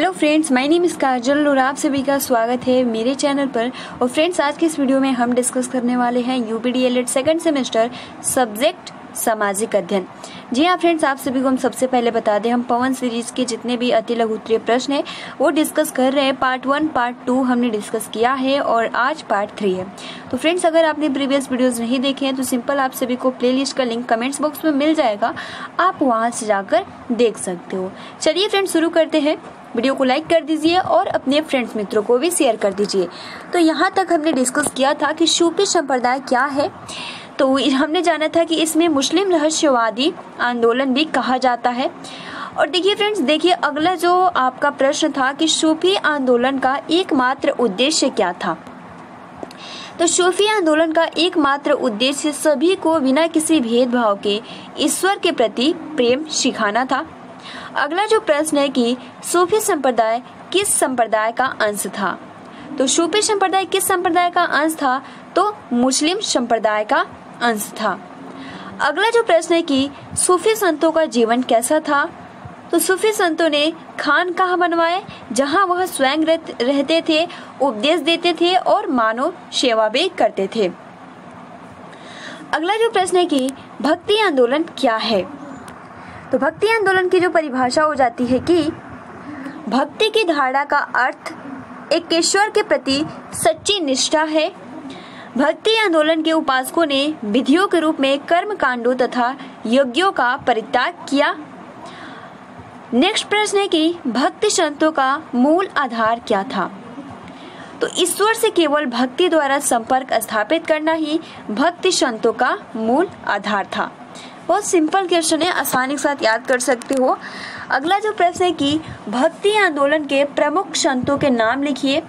Hello friends, my name is Kajal और आप सभी का स्वागत है मेरे चैनल पर। और फ्रेंड्स, आज के इस वीडियो में हम डिस्कस करने वाले हैं UBDL सेकंड सेमेस्टर सब्जेक्ट सामाजिक अध्ययन। जी हाँ फ्रेंड्स, आप सभी को हम सबसे पहले बता दें, हम पवन सीरीज के जितने भी अति लघु उत्तरीय प्रश्न हैं वो डिस्कस कर रहे हैं। पार्ट 1 पार्ट 2 हमने डिस्कस किया है और आज पार्ट 3 है। तो फ्रेंड्स, अगर आपने प्रीवियस वीडियोस नहीं देखे हैं तो सिंपल आप सभी को प्लेलिस्ट का लिंक कमेंट्स बॉक्स में मिल जाएगा, आप वहाँ से जाकर देख सकते हो। चलिए फ्रेंड्स शुरू करते हैं। वीडियो को लाइक कर दीजिए और अपने फ्रेंड्स मित्रों को भी शेयर कर दीजिए। तो यहाँ तक हमने डिस्कस किया था कि सूफी संप्रदाय क्या है, तो हमने जाना था कि इसमें मुस्लिम रहस्यवादी आंदोलन भी कहा जाता है। और देखिए फ्रेंड्स, देखिए अगला जो आपका प्रश्न था कि सूफी आंदोलन का एकमात्र उद्देश्य क्या था, तो सूफी आंदोलन का एकमात्र उद्देश्य सभी को बिना किसी भेदभाव के ईश्वर के प्रति प्रेम सिखाना था। अगला जो प्रश्न है कि सूफी संप्रदाय किस संप्रदाय का अंश था, तो सूफी संप्रदाय किस संप्रदाय का अंश था, तो मुस्लिम संप्रदाय का अंश था। अगला जो प्रश्न है कि सूफी संतों का जीवन कैसा था, तो सूफी संतों ने खानकाह बनवाए जहां वह स्वयं रहते थे, उपदेश देते थे और मानव सेवा भी करते थे। अगला जो प्रश्न है कि भक्ति आंदोलन क्या है, तो भक्ति आंदोलन की जो परिभाषा हो जाती है कि भक्ति की धारा का अर्थ एक ईश्वर के प्रति सच्ची निष्ठा है। भक्ति आंदोलन के उपासकों ने विधियों के रूप में कर्म कांडों तथा यज्ञों का परित्याग किया। नेक्स्ट प्रश्न है कि भक्ति संतों का मूल आधार क्या था, तो ईश्वर से केवल भक्ति द्वारा संपर्क स्थापित करना ही भक्ति संतों का मूल आधार था। बहुत सिंपल क्वेश्चन है, आसानी के साथ याद कर सकते हो। अगला जो प्रश्न है कि भक्ति आंदोलन के प्रमुख संतों के नाम लिखिए,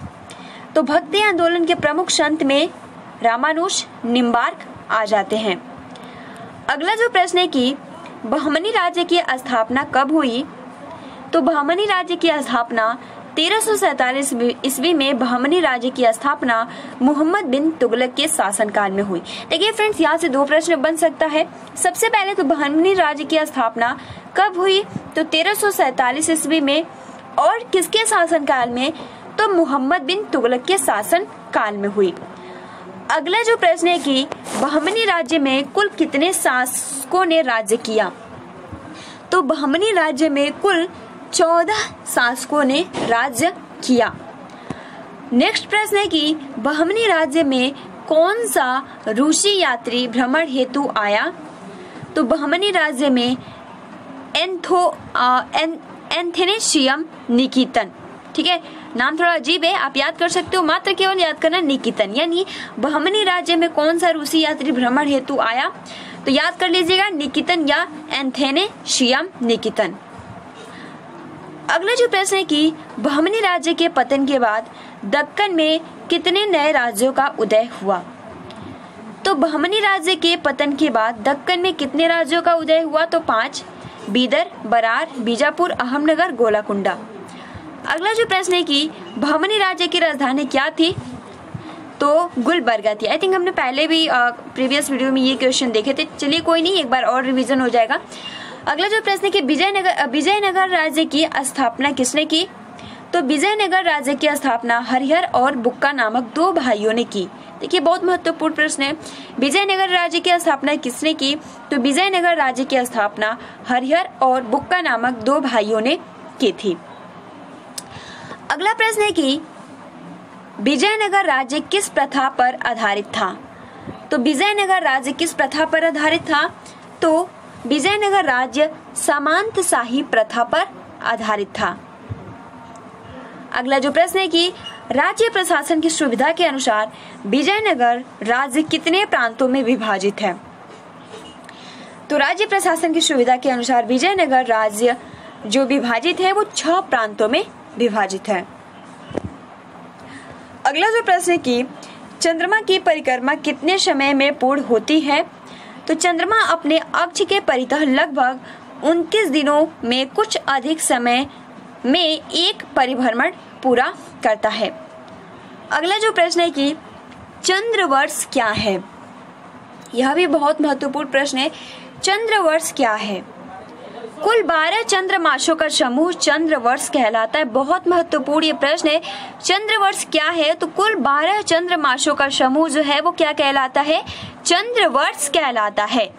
तो भक्ति आंदोलन के प्रमुख संत में रामानुज, निम्बार्क आ जाते हैं। अगला जो प्रश्न है कि बहमनी राज्य की स्थापना कब हुई, तो बहमनी राज्य की स्थापना 1347 ईस्वी में बहमनी राज्य की स्थापना मोहम्मद बिन तुगलक के शासनकाल में हुई। देखिए फ्रेंड्स, यहाँ से दो प्रश्न बन सकता है। सबसे पहले तो बहमनी राज्य की स्थापना कब हुई, तो 1347 ईस्वी में, और किसके शासनकाल में, तो मोहम्मद बिन तुगलक के शासनकाल में हुई। अगला जो प्रश्न है कि बहमनी राज्य में कुल कितने शासकों ने राज्य किया, तो बहमनी राज्य में कुल 14 शासकों ने राज्य किया। नेक्स्ट प्रश्न है कि बहमनी राज्य में कौन सा रूसी यात्री भ्रमण हेतु आया, तो बहमनी राज्य में एंथेने शियम निकेतन, ठीक है, नाम थोड़ा अजीब है, आप याद कर सकते हो, मात्र केवल याद करना निकेतन। यानी बहमनी राज्य में कौन सा रूसी यात्री भ्रमण हेतु आया, तो याद कर लीजिएगा निकेतन या एंथेने शियम निकेतन। अगला जो प्रश्न है कि बहमनी राज्य के पतन के बाद दक्कन में कितने नए राज्यों का उदय हुआ, तो बहमनी राज्य के पतन के बाद दक्कन में कितने राज्यों का उदय हुआ, तो 5, बीदर, बरार, बीजापुर, अहमदनगर, गोलाकुंडा। अगला जो प्रश्न है कि बहमनी राज्य की राजधानी क्या थी, तो गुलबर्गा थी। आई थिंक हमने पहले भी प्रीवियस वीडियो में ये क्वेश्चन देखे थे, चलिए कोई नहीं, एक बार और रिवीजन हो जाएगा। अगला जो प्रश्न है कि विजयनगर राज्य की स्थापना किसने की, तो विजयनगर राज्य की स्थापना हरिहर और बुक्का नामक 2 भाइयों ने की। देखिए बहुत महत्वपूर्ण प्रश्न है, विजयनगर राज्य की स्थापना किसने की, तो विजयनगर राज्य की स्थापना हरिहर और बुक्का नामक 2 भाइयों ने की थी। अगला प्रश्न है कि विजयनगर राज्य किस प्रथा पर आधारित था, तो विजयनगर राज्य किस प्रथा पर आधारित था, तो विजयनगर राज्य सामंतशाही प्रथा पर आधारित था। अगला जो प्रश्न है कि राज्य प्रशासन की सुविधा के अनुसार विजयनगर राज्य कितने प्रांतों में विभाजित है, तो राज्य प्रशासन की सुविधा के अनुसार विजयनगर राज्य जो विभाजित है वो 6 प्रांतों में विभाजित है। अगला जो प्रश्न है कि चंद्रमा की परिक्रमा कितने समय में पूर्ण होती है, तो चंद्रमा अपने अक्ष के परितः लगभग 29 दिनों में कुछ अधिक समय में एक परिभ्रमण पूरा करता है। अगला जो प्रश्न है कि चंद्रवर्ष क्या है, यह भी बहुत महत्वपूर्ण प्रश्न है। चंद्रवर्ष क्या है, कुल 12 चंद्रमासों का समूह चंद्रवर्ष कहलाता है। बहुत महत्वपूर्ण ये प्रश्न है, चंद्रवर्ष क्या है? तो कुल 12 चंद्रमासों का समूह जो है वो क्या कहलाता है? चंद्रवर्ष कहलाता है।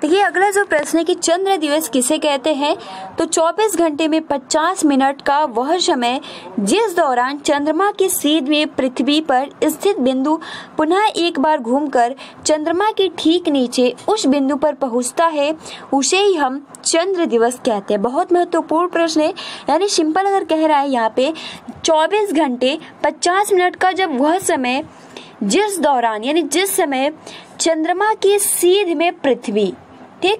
देखिए अगला जो प्रश्न है कि चंद्र दिवस किसे कहते हैं? तो 24 घंटे में 50 मिनट का वह समय जिस दौरान चंद्रमा की सीध में पृथ्वी पर स्थित बिंदु पुनः एक बार घूमकर चंद्रमा के ठीक नीचे उस बिंदु पर पहुंचता है, उसे ही हम चंद्र दिवस कहते हैं। बहुत महत्वपूर्ण प्रश्न है, यानी सिंपल अगर कह रहा है यहाँ पे 24 घंटे 50 मिनट का जब वह समय जिस दौरान, यानी जिस समय चंद्रमा की सीध में पृथ्वी, ठीक,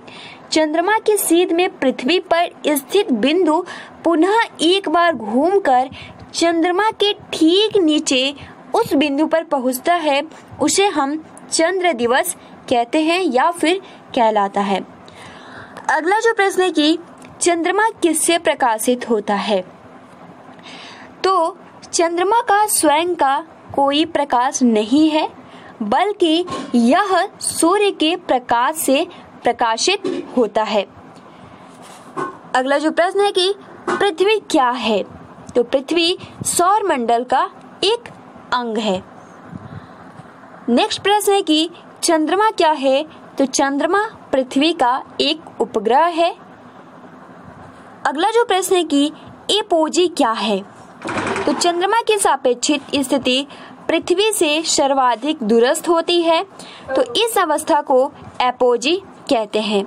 चंद्रमा की सीध में पृथ्वी पर स्थित बिंदु पुनः एक बार घूमकर चंद्रमा के ठीक नीचे उस बिंदु पर पहुंचता है, उसे हम चंद्र दिवस कहते हैं या फिर कहलाता है। अगला जो प्रश्न है कि चंद्रमा किससे प्रकाशित होता है? तो चंद्रमा का स्वयं का कोई प्रकाश नहीं है, बल्कि यह सूर्य के प्रकाश से प्रकाशित होता है। अगला जो प्रश्न है कि पृथ्वी क्या है? तो पृथ्वी सौर मंडल का एक अंग है। नेक्स्ट प्रश्न है कि चंद्रमा क्या है? तो चंद्रमा पृथ्वी का एक उपग्रह है। अगला जो प्रश्न है कि एपोजी क्या है? तो चंद्रमा की सापेक्षिक स्थिति पृथ्वी से सर्वाधिक दूरस्थ होती है, तो इस अवस्था को एपोजी कहते हैं।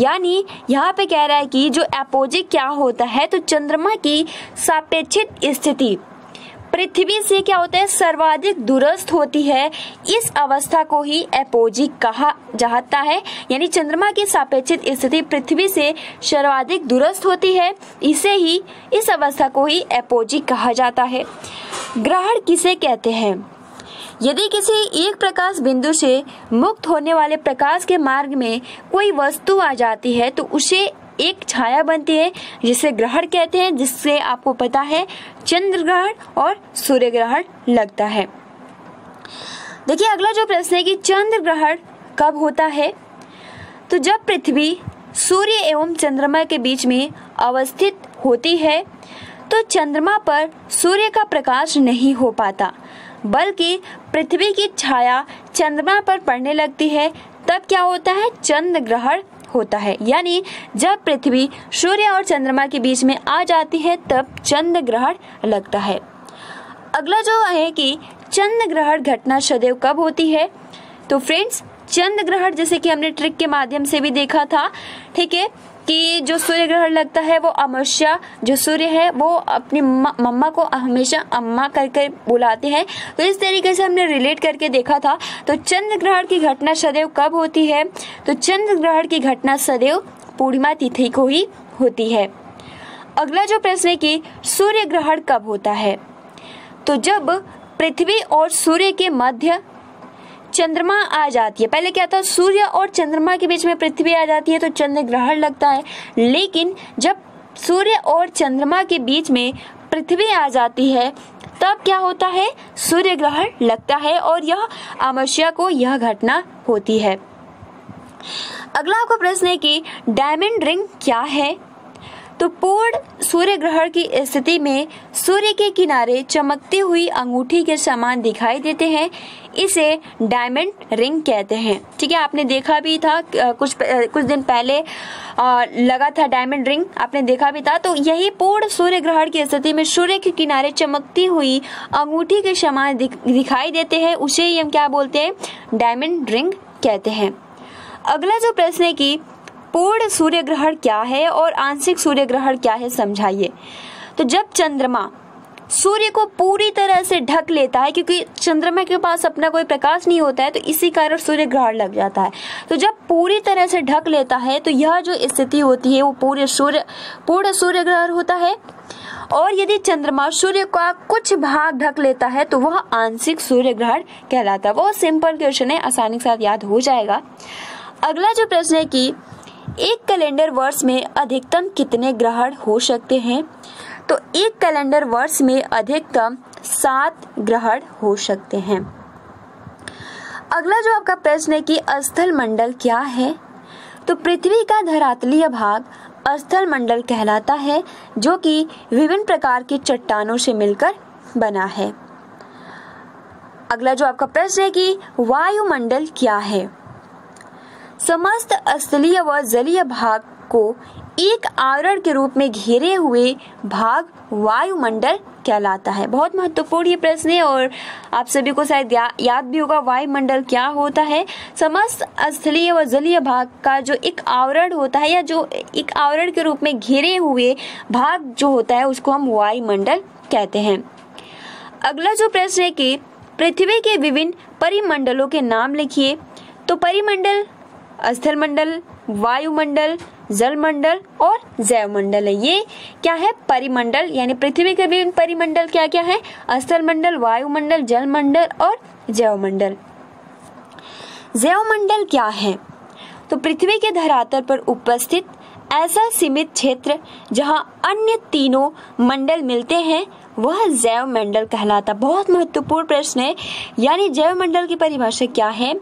यानी यहाँ पे कह रहा है कि जो एपोजी क्या होता है, तो चंद्रमा की सापेक्षिक स्थिति पृथ्वी से क्या होता है? सर्वाधिक दूरस्थ होती है, इस अवस्था को ही एपोजी कहा जाता है। यानी चंद्रमा की सापेक्षिक स्थिति पृथ्वी से सर्वाधिक दूरस्थ होती है, इसे ही, इस अवस्था को ही एपोजी कहा जाता है। ग्रहण किसे कहते हैं? यदि किसी एक प्रकाश बिंदु से मुक्त होने वाले प्रकाश के मार्ग में कोई वस्तु आ जाती है, तो उसे एक छाया बनती है जिसे ग्रहण कहते हैं, जिससे आपको पता है चंद्र ग्रहण और सूर्य ग्रहण लगता है। देखिए अगला जो प्रश्न है कि चंद्र ग्रहण कब होता है? तो जब पृथ्वी सूर्य एवं चंद्रमा के बीच में अवस्थित होती है, तो चंद्रमा पर सूर्य का प्रकाश नहीं हो पाता, बल्कि पृथ्वी की छाया चंद्रमा पर पड़ने लगती है, तब क्या होता है? चंद्र ग्रहण होता है। यानी जब पृथ्वी सूर्य और चंद्रमा के बीच में आ जाती है, तब चंद्र ग्रहण लगता है। अगला जो है कि चंद्र ग्रहण घटना सदैव कब होती है? तो फ्रेंड्स चंद्र ग्रहण जैसे कि हमने ट्रिक के माध्यम से भी देखा था, ठीक है, कि जो सूर्य ग्रहण लगता है वो अमावस्या, जो सूर्य है वो अपनी मम्मा को हमेशा अम्मा करके बुलाते हैं, तो इस तरीके से हमने रिलेट करके देखा था। तो चंद्र ग्रहण की घटना सदैव कब होती है? तो चंद्र ग्रहण की घटना सदैव पूर्णिमा तिथि को ही होती है। अगला जो प्रश्न है कि सूर्य ग्रहण कब होता है? तो जब पृथ्वी और सूर्य के मध्य चंद्रमा आ जाती है, पहले क्या था, सूर्य और चंद्रमा के बीच में पृथ्वी आ जाती है तो चंद्र ग्रहण लगता है, लेकिन जब सूर्य और चंद्रमा के बीच में पृथ्वी आ जाती है तब क्या होता है? सूर्य ग्रहण लगता है, और यह अमावस्या को यह घटना होती है। अगला आपका प्रश्न है कि डायमंड रिंग क्या है? तो पूर्ण सूर्य ग्रहण की स्थिति में सूर्य के किनारे चमकती हुई अंगूठी के समान दिखाई देते हैं, इसे डायमंड रिंग कहते हैं। ठीक है, आपने देखा भी था कुछ दिन पहले लगा था डायमंड रिंग, आपने देखा भी था। तो यही पूर्ण सूर्य ग्रहण की स्थिति में सूर्य के किनारे चमकती हुई अंगूठी के समान दिखाई देते हैं, उसे ही हम क्या बोलते हैं? डायमंड रिंग कहते हैं। अगला जो प्रश्न है कि पूर्ण सूर्य ग्रहण क्या है और आंशिक सूर्य ग्रहण क्या है, समझाइए। तो जब चंद्रमा सूर्य को पूरी तरह से ढक लेता है, क्योंकि चंद्रमा के पास अपना कोई प्रकाश नहीं होता है, तो इसी कारण सूर्य ग्रहण लग जाता है। तो जब पूरी तरह से ढक लेता है, तो यह जो स्थिति होती है वो पूर्ण सूर्य ग्रहण होता है, और यदि चंद्रमा सूर्य का कुछ भाग ढक लेता है तो वह आंशिक सूर्य ग्रहण कहलाता है। वो सिंपल क्वेश्चन है, आसानी के साथ याद हो जाएगा। अगला जो प्रश्न है कि एक कैलेंडर वर्ष में अधिकतम कितने ग्रहण हो सकते हैं? तो एक कैलेंडर वर्ष में अधिकतम 7 ग्रहण हो सकते हैं। अगला जो आपका प्रश्न है कि स्थल मंडल क्या है? तो पृथ्वी का धरातलीय भाग अस्थल मंडल कहलाता है, जो कि विभिन्न प्रकार की चट्टानों से मिलकर बना है। अगला जो आपका प्रश्न है कि वायुमंडल क्या है। समस्त स्थलीय व जलीय भाग को एक आवरण के रूप में घेरे हुए भाग वायुमंडल कहलाता है। बहुत महत्वपूर्ण ये प्रश्न है और आप सभी को शायद याद भी होगा वायुमंडल क्या होता है। समस्त स्थलीय व जलीय भाग का जो एक आवरण होता है या जो एक आवरण के रूप में घेरे हुए भाग जो होता है उसको हम वायुमंडल कहते हैं। अगला जो प्रश्न है कि पृथ्वी के विभिन्न परिमंडलों के नाम लिखिए। तो परिमंडल स्थल मंडल, वायुमंडल, जलमंडल और जैवमंडल है। ये क्या है? परिमंडल, यानी पृथ्वी के विभिन्न परिमंडल क्या क्या है? स्थल मंडल, वायुमंडल, जलमंडल और जैवमंडल। जैवमंडल क्या है? तो पृथ्वी के धरातल पर उपस्थित ऐसा सीमित क्षेत्र जहां अन्य तीनों मंडल मिलते हैं वह जैवमंडल कहलाता। बहुत महत्वपूर्ण प्रश्न है, यानी जैवमंडल की परिभाषा क्या है?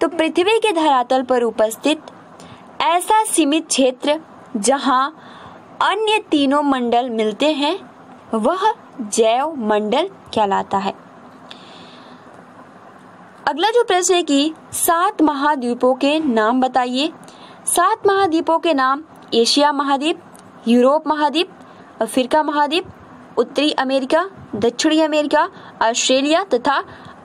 तो पृथ्वी के धरातल पर उपस्थित ऐसा सीमित क्षेत्र जहां अन्य तीनों मंडल मिलते हैं वह जैवमंडल कहलाता है। अगला जो प्रश्न है कि 7 महाद्वीपों के नाम बताइए। 7 महाद्वीपों के नाम एशिया महाद्वीप, यूरोप महाद्वीप, अफ्रीका महाद्वीप, उत्तरी अमेरिका, दक्षिणी अमेरिका, ऑस्ट्रेलिया तथा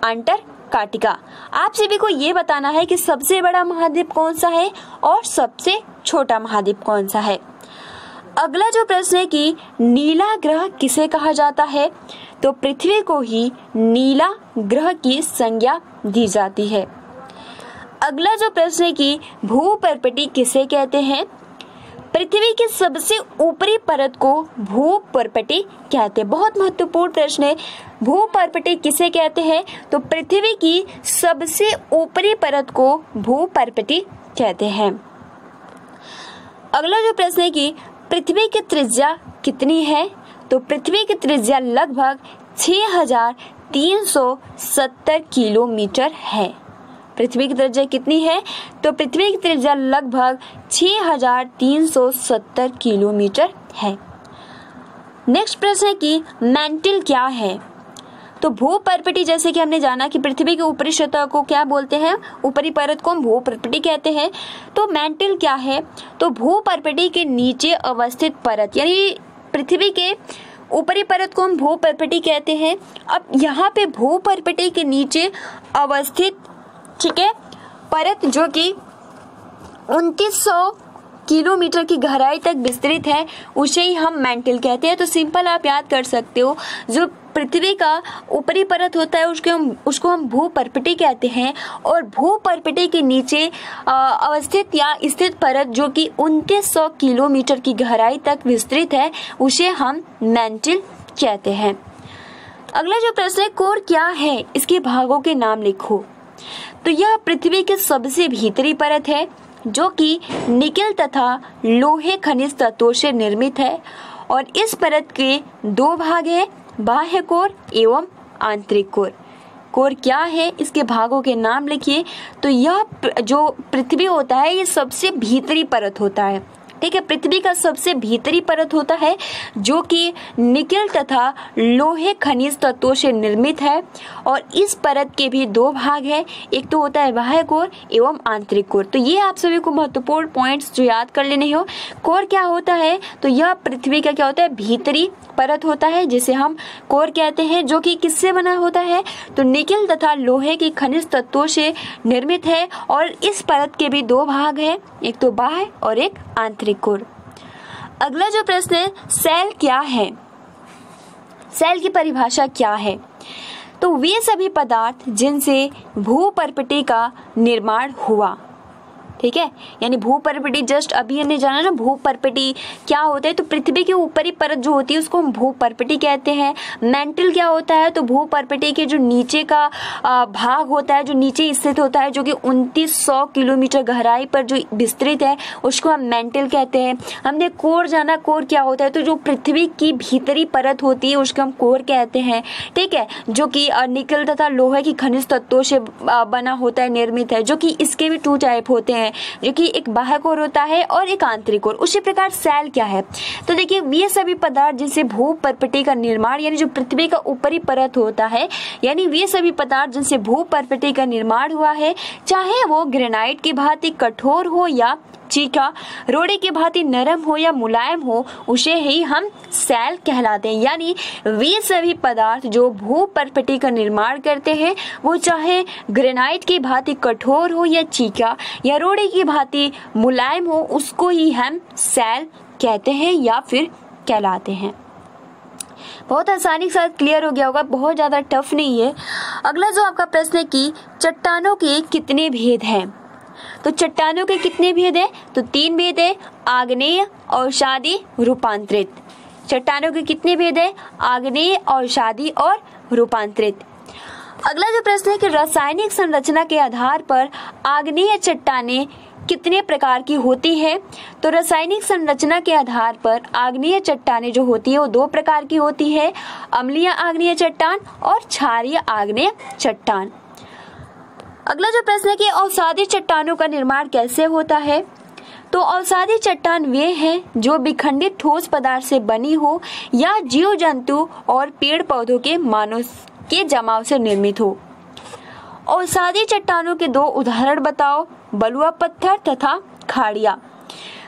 अंटार्कटिका। आप सभी को ये बताना है कि सबसे बड़ा महाद्वीप कौन सा है और सबसे छोटा महाद्वीप कौन सा है। अगला जो प्रश्न है कि नीला ग्रह किसे कहा जाता है? तो पृथ्वी को ही नीला ग्रह की संज्ञा दी जाती है। अगला जो प्रश्न है कि भूपर्पटी किसे कहते हैं? पृथ्वी की सबसे ऊपरी परत को भूपर्पटी कहते हैं। बहुत महत्वपूर्ण प्रश्न है, भूपर्पटी किसे कहते हैं? तो पृथ्वी की सबसे ऊपरी परत को भूपर्पटी कहते हैं। अगला जो प्रश्न है कि पृथ्वी की त्रिज्या कितनी है? तो पृथ्वी की त्रिज्या लगभग 6370 किलोमीटर है। पृथ्वी की त्रिज्या कितनी है? तो पृथ्वी की त्रिज्या लगभग 6370 किलोमीटर है। नेक्स्ट प्रश्न है कि मैंटल क्या है? तो भूपर्पटी, जैसे कि हमने जाना कि पृथ्वी के ऊपरी सतह को क्या बोलते हैं, ऊपरी परत को हम भूपर्पटी कहते हैं। तो मैंटल क्या है? तो भूपर्पटी के नीचे अवस्थित परत, यानी पृथ्वी के ऊपरी परत को हम भूपर्पटी कहते हैं। अब यहाँ पे भूपर्पटी के नीचे अवस्थित, ठीक है, परत जो कि 2900 किलोमीटर की गहराई तक विस्तृत है उसे ही हम मैंटल कहते हैं। तो सिंपल आप याद कर सकते हो, जो पृथ्वी का ऊपरी परत होता है उसको हम भूपर्पटी कहते हैं और भूपर्पटी के नीचे अवस्थित या स्थित परत जो कि 2900 किलोमीटर की गहराई तक विस्तृत है उसे हम मैंटल कहते हैं। अगला जो प्रश्न है कोर क्या है, इसके भागों के नाम लिखो। तो यह पृथ्वी के सबसे भीतरी परत है जो कि निकल तथा लोहे खनिज तत्वों से निर्मित है और इस परत के 2 भाग हैं, बाह्य कोर एवं आंतरिक कोर। कोर क्या है, इसके भागों के नाम लिखिए। तो यह जो पृथ्वी होता है ये सबसे भीतरी परत होता है, ठीक है, पृथ्वी का सबसे भीतरी परत होता है जो कि निकल तथा लोहे खनिज तत्वों से निर्मित है और इस परत के भी 2 भाग हैं, एक तो होता है बाह्य कोर एवं आंतरिक कोर। तो ये आप सभी को महत्वपूर्ण पॉइंट्स जो याद कर लेने हो। कोर क्या होता है? तो यह पृथ्वी का क्या होता है, भीतरी परत होता है जिसे हम कोर कहते हैं, जो कि किससे बना होता है, तो निकल तथा लोहे के खनिज तत्वों से निर्मित है और इस परत के भी 2 भाग हैं, एक तो बाह्य और एक आंतरिक। अगला जो प्रश्न है सेल क्या है, सेल की परिभाषा क्या है? तो वे सभी पदार्थ जिनसे भूपर्पटी का निर्माण हुआ, ठीक है, यानी भूपर्पटी, जस्ट अभी हमने जाना ना भूपर्पटी क्या होता है, तो पृथ्वी की ऊपरी परत जो होती है उसको हम भूपर्पटी कहते हैं। मैंटल क्या होता है? तो भूपर्पटी के जो नीचे का भाग होता है, जो नीचे स्थित होता है, जो कि 2900 किलोमीटर गहराई पर जो विस्तृत है उसको हम मैंटल कहते हैं। हमने कोर जाना, कोर क्या होता है, तो जो पृथ्वी की भीतरी परत होती है उसको हम कोर कहते हैं, ठीक है, जो कि निकल तथा लोहे की खनिज तत्वों से बना होता है, निर्मित है, जो कि इसके भी 2 टाइप होते हैं, है, जो कि एक बाहर कोर होता है और एक आंतरिक कोर। उसी प्रकार सैल क्या है, तो देखिए ये सभी पदार्थ जिनसे भू परपटी का निर्माण यानी जो पृथ्वी का ऊपरी परत होता है, यानी ये सभी पदार्थ जिनसे भू परपटी का निर्माण हुआ है, चाहे वो ग्रेनाइट की भांति कठोर हो या चीका रोड़े की भांति नरम हो या मुलायम हो, उसे ही हम सैल कहलाते हैं। यानी वे सभी पदार्थ जो भू परपटी का निर्माण करते हैं वो चाहे ग्रेनाइट की भांति कठोर हो या चीका या रोड़े की भांति मुलायम हो, उसको ही हम सैल कहते हैं या फिर कहलाते हैं। बहुत आसानी के साथ क्लियर हो गया होगा, बहुत ज़्यादा टफ नहीं है। अगला जो आपका प्रश्न है कि चट्टानों के कितने भेद हैं, तो चट्टानों के कितने भेद हैं, तो 3 भेद है, आग्नेय, अवसादी, रूपांतरित। चट्टानों के कितने भेद हैं, आग्नेय, अवसादी और रूपांतरित। अगला जो प्रश्न है कि रासायनिक संरचना के आधार पर आग्नेय चट्टानें कितने प्रकार की होती है, तो रासायनिक संरचना के आधार पर आग्नेय चट्टानें जो होती है वो 2 प्रकार की होती है, अम्लीय आग्नेय चट्टान और क्षारीय आग्नेय चट्टान। अगला जो प्रश्न है कि अवसादी चट्टानों का निर्माण कैसे होता है, तो अवसादी चट्टान वे हैं जो विखंडित ठोस पदार्थ से बनी हो या जीव जंतु और पेड़ पौधों के मानव के जमाव से निर्मित हो। अवसादी चट्टानों के 2 उदाहरण बताओ, बलुआ पत्थर तथा खाड़िया।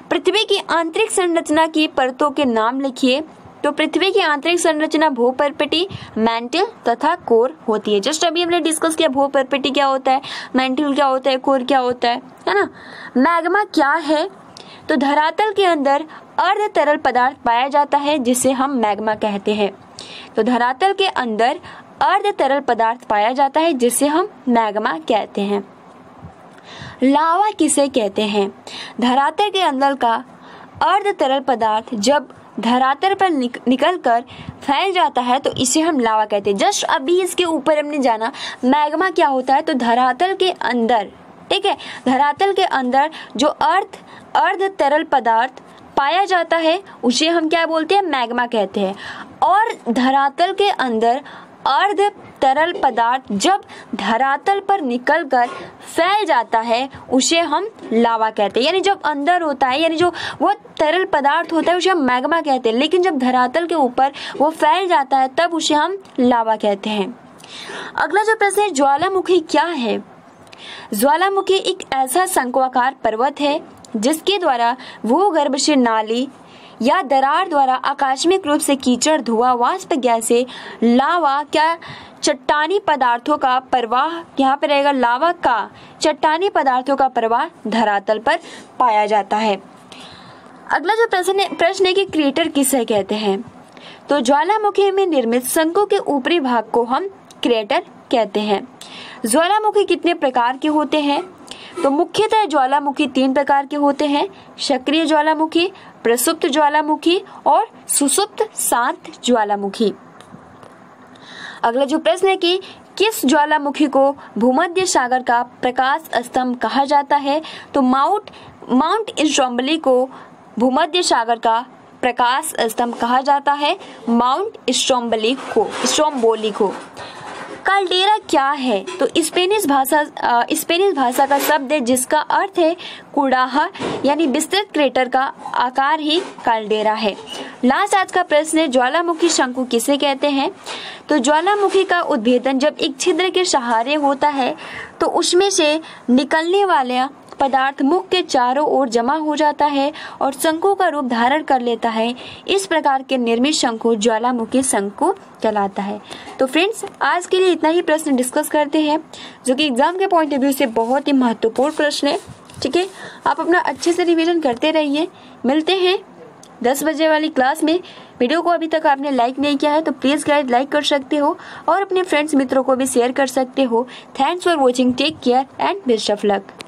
पृथ्वी की आंतरिक संरचना की परतों के नाम लिखिए, तो पृथ्वी की आंतरिक संरचना भूपरपटी, मैंटल तथा कोर होती है। जस्ट अभी हमने डिस्कस किया भूपरपटी क्या होता है, मैंटल क्या होता है, कोर क्या होता है ना। मैग्मा क्या है, तो धरातल के अंदर अर्ध तरल पदार्थ पाया जाता है जिसे हम मैग्मा कहते हैं। तो धरातल के अंदर अर्ध तरल पदार्थ पाया जाता है जिसे हम मैग्मा कहते हैं। लावा किसे कहते हैं, धरातल के अंदर का अर्ध तरल पदार्थ जब धरातल पर निकलकर फैल जाता है तो इसे हम लावा कहते हैं। जस्ट अभी इसके ऊपर हमने जाना मैग्मा क्या होता है, तो धरातल के अंदर, ठीक है, धरातल के अंदर जो अर्ध तरल पदार्थ पाया जाता है उसे हम क्या बोलते हैं, मैग्मा कहते हैं। और धरातल के अंदर अर्ध तरल पदार्थ जब धरातल पर निकलकर फैल जाता है उसे हम लावा कहते हैं। यानी जब अंदर होता है, यानी जो वो तरल पदार्थ होता है उसे हम मैग्मा कहते हैं, लेकिन जब धरातल के ऊपर वो फैल जाता है तब उसे हम लावा कहते हैं। अगला जो प्रश्न है, ज्वालामुखी क्या है। ज्वालामुखी एक ऐसा शंक्वाकार पर्वत है जिसके द्वारा भूगर्भ से नाली या दरार द्वारा आकस्मिक रूप से कीचड़, धुआं, वाष्प गैसें, लावा क्या चट्टानी पदार्थों का प्रवाह, यहाँ पर रहेगा लावा का चट्टानी पदार्थों का प्रवाह धरातल पर पाया जाता है। अगला जो प्रश्न है कि क्रेटर किसे कहते हैं, तो ज्वालामुखी में निर्मित शंकु के ऊपरी भाग को हम क्रेटर कहते हैं। ज्वालामुखी कितने प्रकार के होते हैं, तो मुख्यतः ज्वालामुखी 3 प्रकार के होते हैं, सक्रिय ज्वालामुखी, प्रसुप्त ज्वालामुखी और सुसुप्त शांत ज्वालामुखी। अगला जो प्रश्न है कि किस ज्वालामुखी को भूमध्य सागर का प्रकाश स्तंभ कहा जाता है, तो माउंट इस्ट्रॉम्बली को भूमध्य सागर का प्रकाश स्तंभ कहा जाता है, माउंट इस्ट्रॉम्बोली को। काल्डेरा क्या है, तो स्पेनिश भाषा का शब्द है जिसका अर्थ है कुड़ाहा, यानी विस्तृत क्रेटर का आकार ही काल्डेरा है। लास्ट आज का प्रश्न है ज्वालामुखी शंकु किसे कहते हैं, तो ज्वालामुखी का उद्भेदन जब एक छिद्र के सहारे होता है तो उसमें से निकलने वाले पदार्थ मुख के चारों ओर जमा हो जाता है और शंकु का रूप धारण कर लेता है। इस प्रकार के निर्मित शंकु ज्वालामुखी शंकु कहलाता है। तो फ्रेंड्स, आज के लिए इतना ही प्रश्न डिस्कस करते हैं जो कि एग्जाम के पॉइंट ऑफ व्यू से बहुत ही महत्वपूर्ण प्रश्न है। ठीक है, आप अपना अच्छे से रिवीजन करते रहिए। मिलते हैं 10 बजे वाली क्लास में। वीडियो को अभी तक आपने लाइक नहीं किया है तो प्लीज़ गाइस लाइक कर सकते हो और अपने फ्रेंड्स मित्रों को भी शेयर कर सकते हो। Thanks for watching, take care and best of luck.